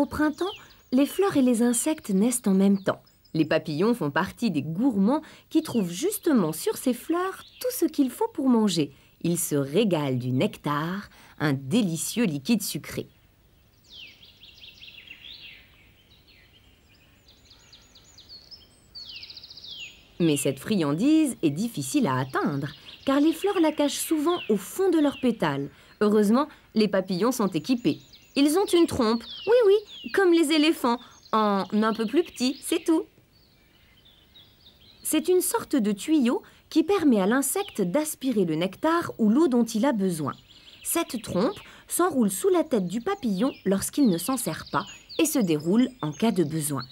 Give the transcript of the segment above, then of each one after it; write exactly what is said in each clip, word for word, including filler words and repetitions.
Au printemps, les fleurs et les insectes naissent en même temps. Les papillons font partie des gourmands qui trouvent justement sur ces fleurs tout ce qu'il faut pour manger. Ils se régalent du nectar, un délicieux liquide sucré. Mais cette friandise est difficile à atteindre, car les fleurs la cachent souvent au fond de leurs pétales. Heureusement, les papillons sont équipés. Ils ont une trompe, oui oui, comme les éléphants, en un peu plus petit, c'est tout. C'est une sorte de tuyau qui permet à l'insecte d'aspirer le nectar ou l'eau dont il a besoin. Cette trompe s'enroule sous la tête du papillon lorsqu'il ne s'en sert pas et se déroule en cas de besoin.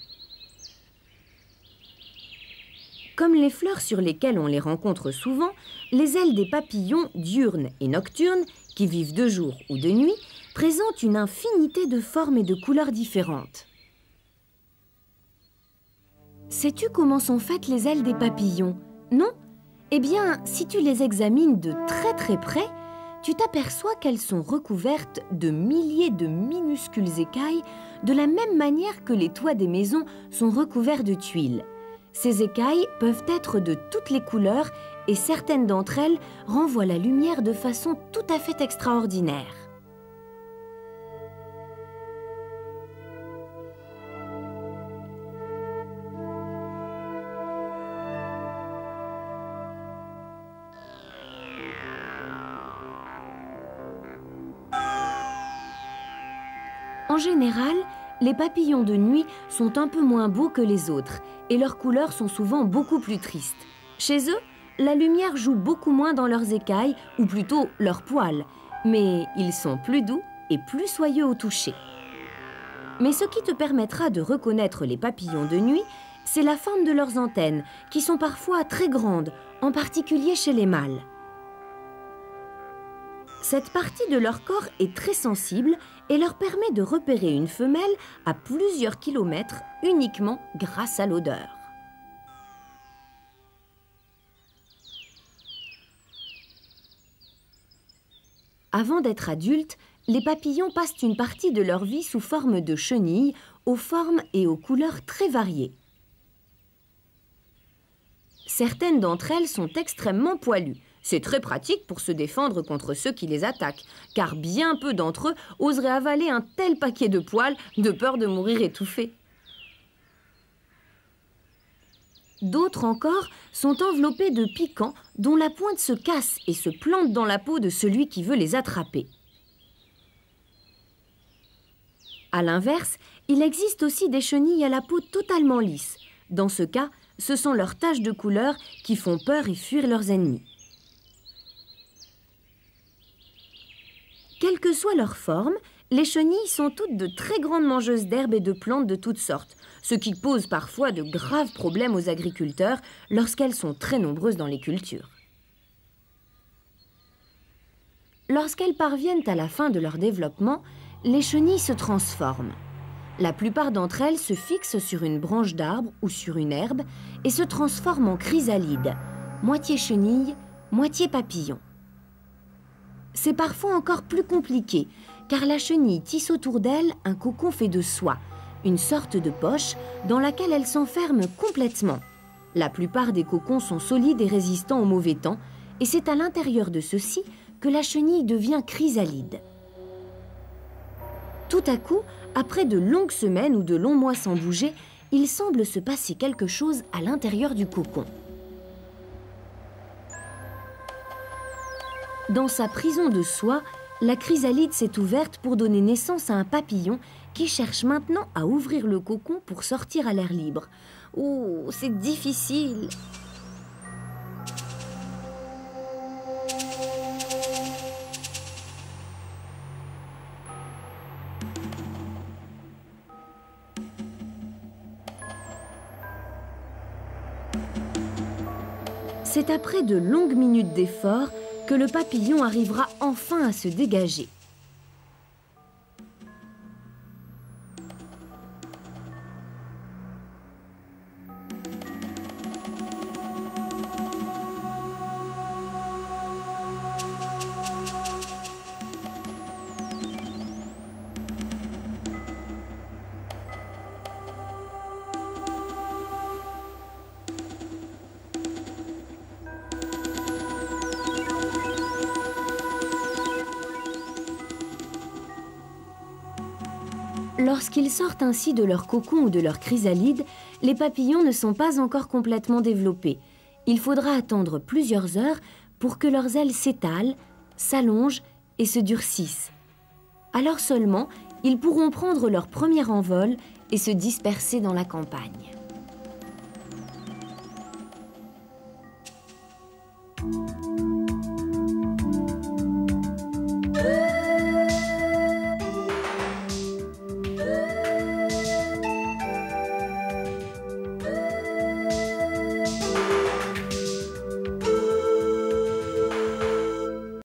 Comme les fleurs sur lesquelles on les rencontre souvent, les ailes des papillons diurnes et nocturnes, qui vivent de jour ou de nuit, présentent une infinité de formes et de couleurs différentes. Sais-tu comment sont faites les ailes des papillons? Non? Eh bien, si tu les examines de très très près, tu t'aperçois qu'elles sont recouvertes de milliers de minuscules écailles, de la même manière que les toits des maisons sont recouverts de tuiles. Ces écailles peuvent être de toutes les couleurs et certaines d'entre elles renvoient la lumière de façon tout à fait extraordinaire. En général, les papillons de nuit sont un peu moins beaux que les autres et leurs couleurs sont souvent beaucoup plus tristes. Chez eux, la lumière joue beaucoup moins dans leurs écailles ou plutôt leurs poils, mais ils sont plus doux et plus soyeux au toucher. Mais ce qui te permettra de reconnaître les papillons de nuit, c'est la forme de leurs antennes qui sont parfois très grandes, en particulier chez les mâles. Cette partie de leur corps est très sensible et leur permet de repérer une femelle à plusieurs kilomètres uniquement grâce à l'odeur. Avant d'être adultes, les papillons passent une partie de leur vie sous forme de chenilles, aux formes et aux couleurs très variées. Certaines d'entre elles sont extrêmement poilues. C'est très pratique pour se défendre contre ceux qui les attaquent, car bien peu d'entre eux oseraient avaler un tel paquet de poils de peur de mourir étouffés. D'autres encore sont enveloppés de piquants dont la pointe se casse et se plante dans la peau de celui qui veut les attraper. A l'inverse, il existe aussi des chenilles à la peau totalement lisse. Dans ce cas, ce sont leurs taches de couleur qui font peur et fuir leurs ennemis. Quelle que soit leur forme, les chenilles sont toutes de très grandes mangeuses d'herbes et de plantes de toutes sortes, ce qui pose parfois de graves problèmes aux agriculteurs lorsqu'elles sont très nombreuses dans les cultures. Lorsqu'elles parviennent à la fin de leur développement, les chenilles se transforment. La plupart d'entre elles se fixent sur une branche d'arbre ou sur une herbe et se transforment en chrysalides, moitié chenille, moitié papillon. C'est parfois encore plus compliqué, car la chenille tisse autour d'elle un cocon fait de soie, une sorte de poche dans laquelle elle s'enferme complètement. La plupart des cocons sont solides et résistants au mauvais temps, et c'est à l'intérieur de ceux-ci que la chenille devient chrysalide. Tout à coup, après de longues semaines ou de longs mois sans bouger, il semble se passer quelque chose à l'intérieur du cocon. Dans sa prison de soie, la chrysalide s'est ouverte pour donner naissance à un papillon qui cherche maintenant à ouvrir le cocon pour sortir à l'air libre. Oh, c'est difficile! C'est après de longues minutes d'efforts que le papillon arrivera enfin à se dégager. Lorsqu'ils sortent ainsi de leur cocon ou de leur chrysalide, les papillons ne sont pas encore complètement développés. Il faudra attendre plusieurs heures pour que leurs ailes s'étalent, s'allongent et se durcissent. Alors seulement, ils pourront prendre leur premier envol et se disperser dans la campagne.